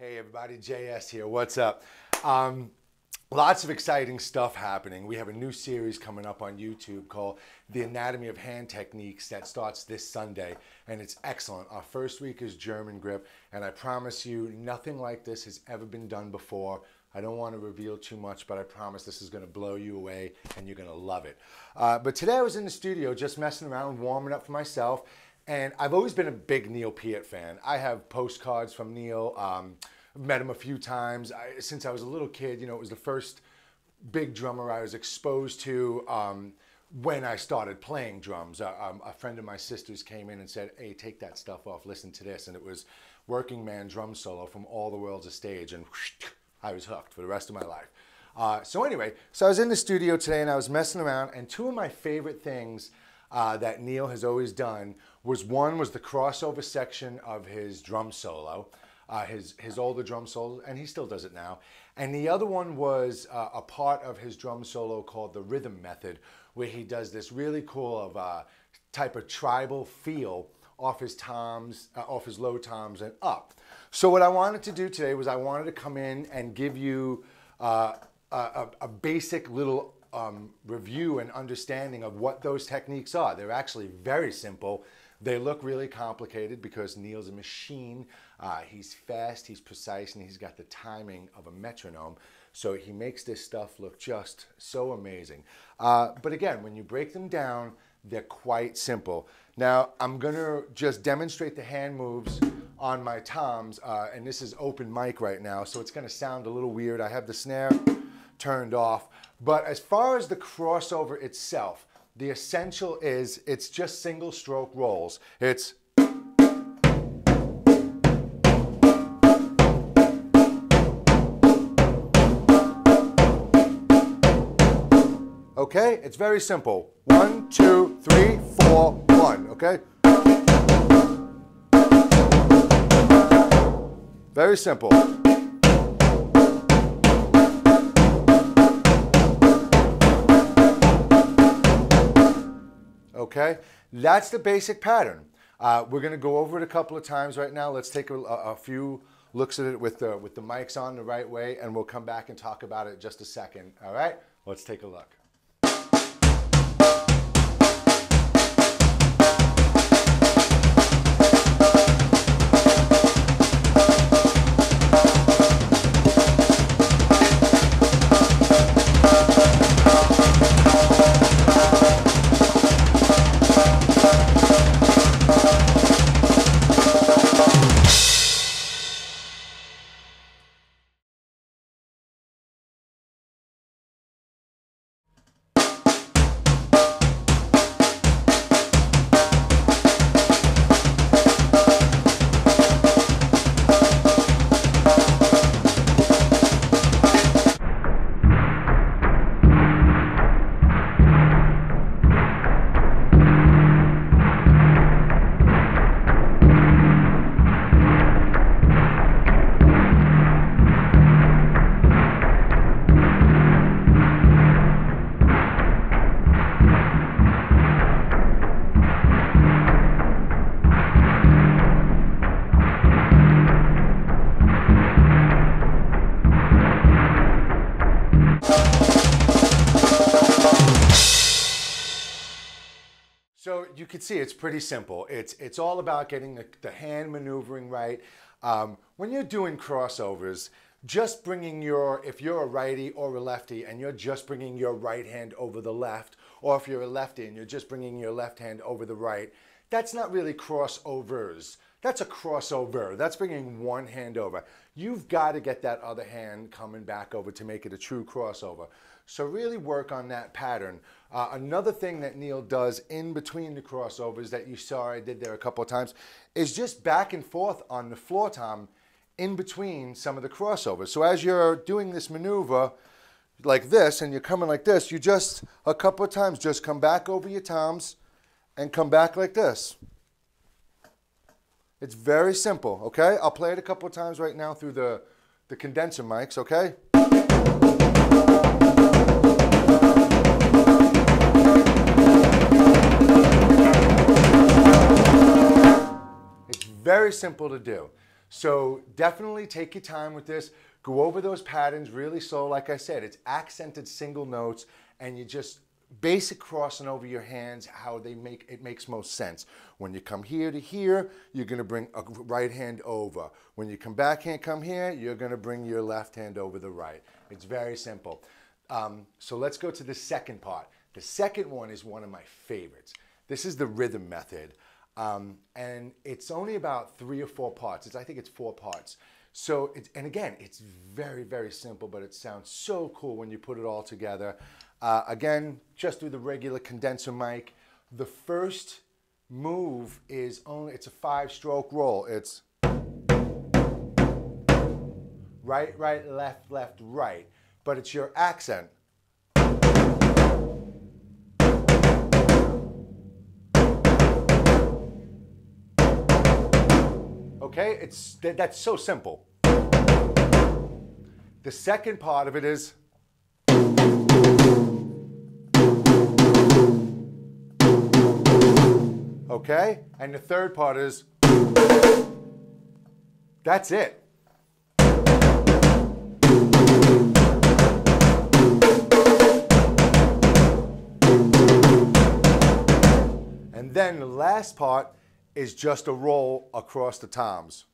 Hey everybody, JS here, what's up? Lots of exciting stuff happening. We have a new series coming up on YouTube called The Anatomy of Hand Techniques that starts this Sunday, and it's excellent. Our first week is German grip, and I promise you nothing like this has ever been done before. I don't want to reveal too much, but I promise this is going to blow you away and you're going to love it. But today I was in the studio just messing around, warming up for myself. And I've always been a big Neil Peart fan. I have postcards from Neil, met him a few times. Since I was a little kid, you know, it was the first big drummer I was exposed to when I started playing drums. A friend of my sister's came in and said, hey, take that stuff off, listen to this. And it was Working Man drum solo from All the World's a Stage. And whoosh, I was hooked for the rest of my life. So I was in the studio today and I was messing around, and two of my favorite things that Neil has always done was the crossover section of his drum solo, his older drum solos, and he still does it now. And the other one was a part of his drum solo called the rhythm method, where he does this really cool type of tribal feel off his toms, off his low toms and up. So what I wanted to do today was I wanted to come in and give you a basic little review and understanding of what those techniques are. They're actually very simple. They look really complicated because Neil's a machine. He's fast, he's precise, and he's got the timing of a metronome. So he makes this stuff look just so amazing. But again, when you break them down, they're quite simple. Now, I'm gonna just demonstrate the hand moves on my toms, and this is open mic right now, so it's gonna sound a little weird. I have the snare turned off. But as far as the crossover itself, the essential is it's just single stroke rolls. It's okay, it's very simple. 1, 2, 3, 4, 1, okay? Very simple. Okay, that's the basic pattern. We're going to go over it a couple of times right now. Let's take a few looks at it with the mics on the right way, and we'll come back and talk about it in just a second. All right, let's take a look. You can see it's pretty simple. It's all about getting the hand maneuvering right. When you're doing crossovers, just bringing if you're a righty or a lefty and you're just bringing your right hand over the left, or if you're a lefty and you're just bringing your left hand over the right, that's not really crossovers. That's a crossover. That's bringing one hand over. You've got to get that other hand coming back over to make it a true crossover. So really work on that pattern. Another thing that Neil does in between the crossovers that you saw I did there a couple of times is just back and forth on the floor tom in between some of the crossovers. So as you're doing this maneuver like this and you're coming like this, you just a couple of times just come back over your toms and come back like this. It's very simple, okay? I'll play it a couple of times right now through the condenser mics, okay? Very simple to do. So definitely take your time with this. Go over those patterns really slow. Like I said, it's accented single notes, and you just basic crossing over your hands, how they make it makes most sense. When you come here to here, you're going to bring a right hand over. When you come back hand, come here, you're going to bring your left hand over the right. It's very simple. So let's go to the second part. The second one is one of my favorites. This is the rhythm method. And it's only about 3 or 4 parts. I think it's 4 parts. So, and again, it's very, very simple, but it sounds so cool when you put it all together. Again, just through the regular condenser mic. The first move is only, it's a 5-stroke roll. It's right, left, right. But it's your accent. Okay, that's so simple. The second part of it is okay, and the third part is that's it. And then the last part is just a roll across the toms.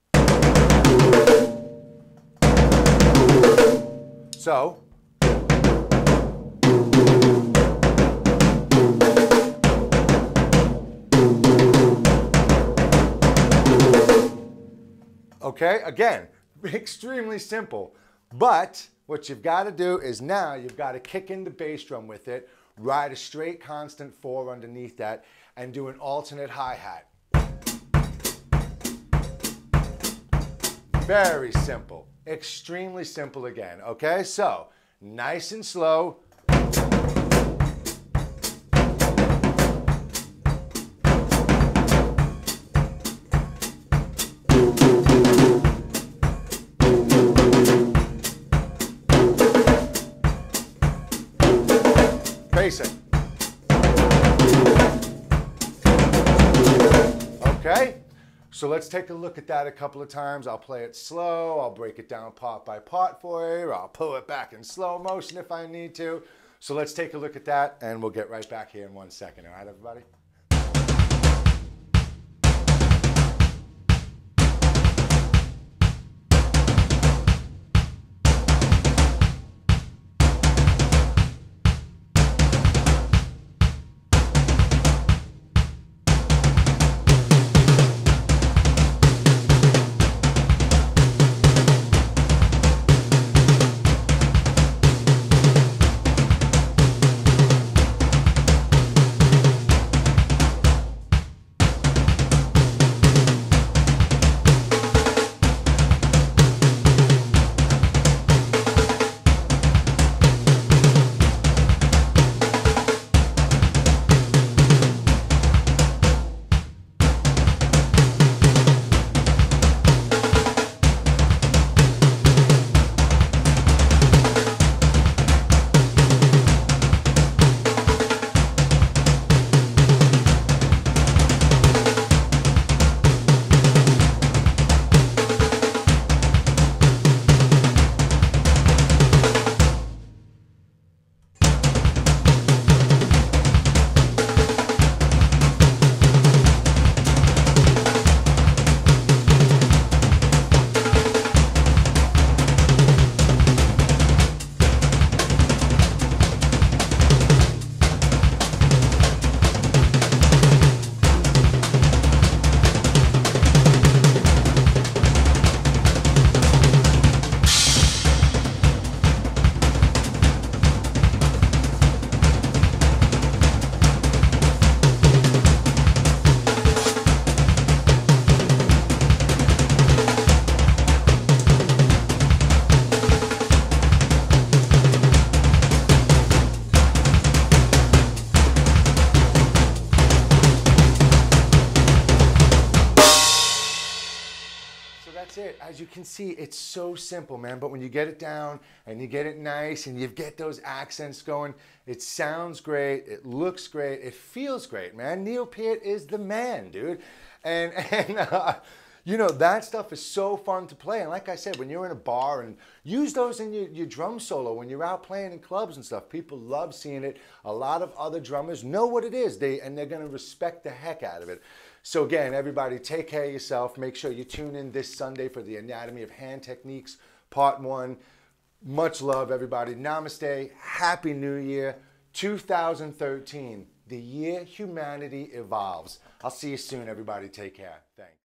So, okay, again, extremely simple, but what you've got to do is now you've got to kick in the bass drum with it, ride a straight constant 4 underneath that, and do an alternate hi-hat. Very simple, extremely simple again, okay? So, nice and slow. Basic. Okay? So let's take a look at that a couple of times. I'll play it slow. I'll break it down part by part for you. I'll pull it back in slow motion if I need to. So let's take a look at that, and we'll get right back here in 1 second. All right, everybody? As you can see, it's so simple, man, but when you get it down and you get it nice and you get those accents going, it sounds great, it looks great, it feels great, man. Neil Peart is the man, dude. And You know, that stuff is so fun to play. And like I said, when you're in a bar, and use those in your drum solo when you're out playing in clubs and stuff. People love seeing it. A lot of other drummers know what it is, and they're going to respect the heck out of it. So again, everybody, take care of yourself. Make sure you tune in this Sunday for The Anatomy of Hand Techniques, Part 1. Much love, everybody. Namaste. Happy New Year. 2013, the year humanity evolves. I'll see you soon, everybody. Take care. Thanks.